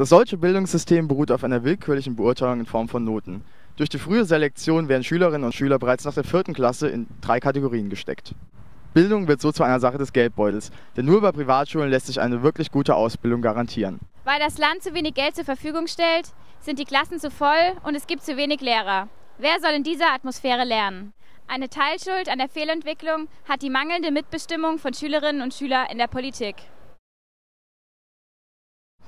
Das solche Bildungssystem beruht auf einer willkürlichen Beurteilung in Form von Noten. Durch die frühe Selektion werden Schülerinnen und Schüler bereits nach der 4. Klasse in 3 Kategorien gesteckt. Bildung wird so zu einer Sache des Geldbeutels, denn nur über Privatschulen lässt sich eine wirklich gute Ausbildung garantieren. Weil das Land zu wenig Geld zur Verfügung stellt, sind die Klassen zu voll und es gibt zu wenig Lehrer. Wer soll in dieser Atmosphäre lernen? Eine Teilschuld an der Fehlentwicklung hat die mangelnde Mitbestimmung von Schülerinnen und Schülern in der Politik.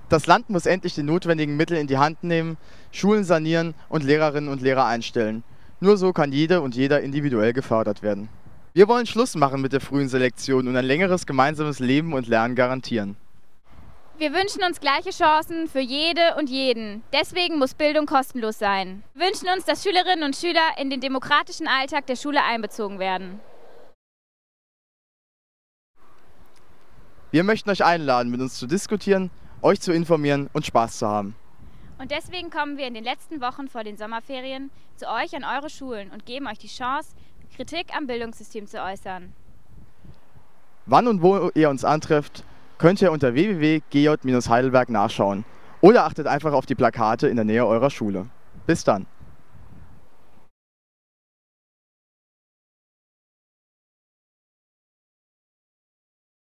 Das Land muss endlich die notwendigen Mittel in die Hand nehmen, Schulen sanieren und Lehrerinnen und Lehrer einstellen. Nur so kann jede und jeder individuell gefördert werden. Wir wollen Schluss machen mit der frühen Selektion und ein längeres gemeinsames Leben und Lernen garantieren. Wir wünschen uns gleiche Chancen für jede und jeden. Deswegen muss Bildung kostenlos sein. Wir wünschen uns, dass Schülerinnen und Schüler in den demokratischen Alltag der Schule einbezogen werden. Wir möchten euch einladen, mit uns zu diskutieren, euch zu informieren und Spaß zu haben. Und deswegen kommen wir in den letzten Wochen vor den Sommerferien zu euch an eure Schulen und geben euch die Chance, Kritik am Bildungssystem zu äußern. Wann und wo ihr uns antrefft, könnt ihr unter www.gj-heidelberg.de nachschauen oder achtet einfach auf die Plakate in der Nähe eurer Schule. Bis dann!